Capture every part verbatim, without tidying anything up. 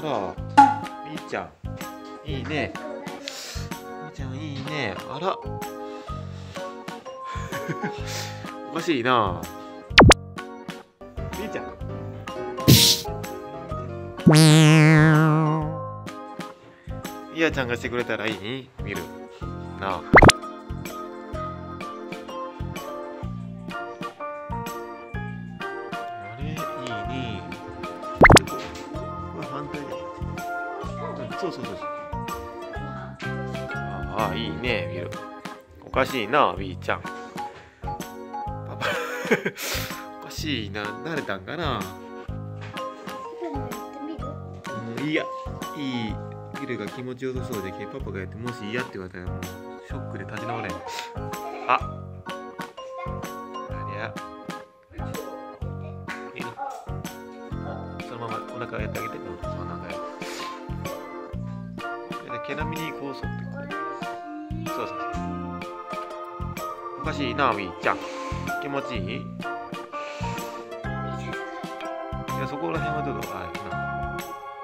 あら、みーちゃんいいね、みーちゃんいいね、あらおかしいな、みーちゃんイヤちゃんがしてくれたらいい？見るなあ。そうそうそうそう。ああ、いいね、ビル。おかしいな、ビーちゃん。パパおかしいな、慣れたんかな。いや、いい。ビルが気持ちよさそうで、パパがやって、もし嫌って言われたら、もうショックで立ち直れん。あ。ありゃ。いいの。そのままお腹やってあげて。毛並みにこうそってこう。そうそうそう。おかしいな、みーちゃん。気持ちいい？いや、そこら辺はどうだ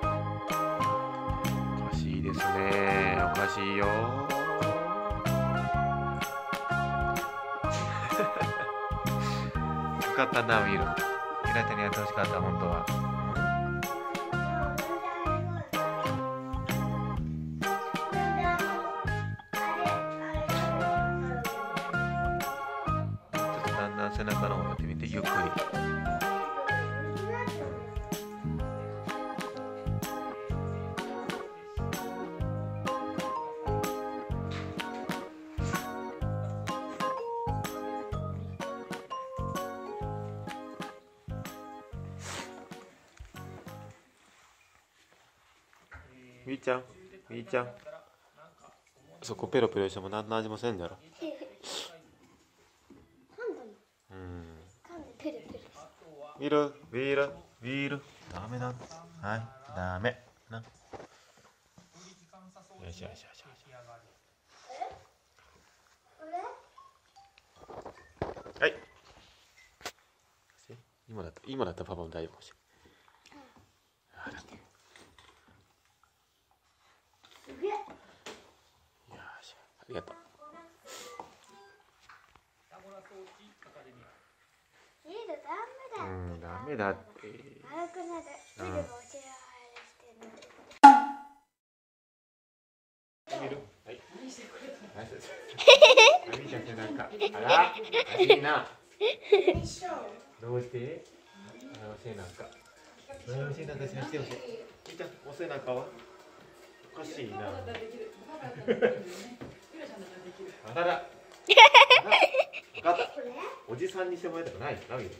ろう。はい。おかしいですね。おかしいよ。よかったな、みる。えらいちゃんにやってほしかった、本当は。背中の方をやってみて、ゆっくり。みーちゃん、みーちゃん。そこペロペロしても何の味もせんじゃろ。ビール、ビール、ビール、ダメだ。はい、ダメ。な。よしよしよしよし。はい。今だった、今だったらパパも大丈夫かもしれない。よし、ありがとう。うん、ダメだって。悪くなる。ビルもお世話してる。ビル、はい。みーちゃん背中。あら、おかしいな。どうして？あの背中。あの背中しなくても。みーちゃん、お背中は？おかしいな。あらら。分かった。おじさんにしてもらいたくない。ラビル。